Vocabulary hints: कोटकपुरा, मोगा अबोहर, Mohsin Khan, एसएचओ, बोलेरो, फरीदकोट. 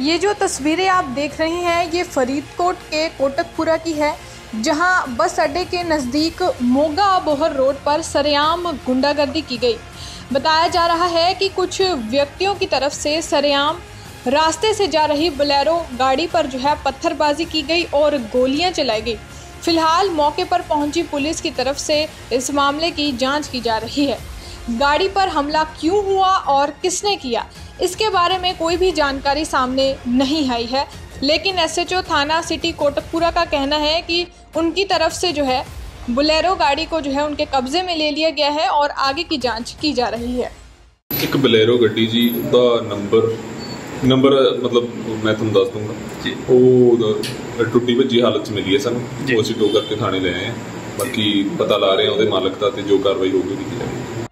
ये जो तस्वीरें आप देख रहे हैं ये फरीदकोट के कोटकपुरा की है, जहां बस अड्डे के नज़दीक मोगा अबोहर रोड पर सरेआम गुंडागर्दी की गई। बताया जा रहा है कि कुछ व्यक्तियों की तरफ से सरेआम रास्ते से जा रही बोलेरो गाड़ी पर जो है पत्थरबाजी की गई और गोलियां चलाई गई। फिलहाल मौके पर पहुंची पुलिस की तरफ से इस मामले की जांच की जा रही है। गाड़ी पर हमला क्यों हुआ और किसने किया, इसके बारे में कोई भी जानकारी सामने नहीं आई है, लेकिन एसएचओ थाना सिटी कोटकपुरा का कहना है कि उनकी तरफ से जो है बोलेरो गाड़ी को जो है उनके कब्जे में ले लिया गया है और आगे की जांच की जा रही है। एक बोलेरो गड्डी जी का नंबर मतलब मैं तुम दस दूंगा जी, वो टुटी भजी हालत मिली है सू, वो अभी टो करके थाने ले आए हैं। बाकी पता ला रहे हैं मालिक का, तो जो कार्रवाई होगी।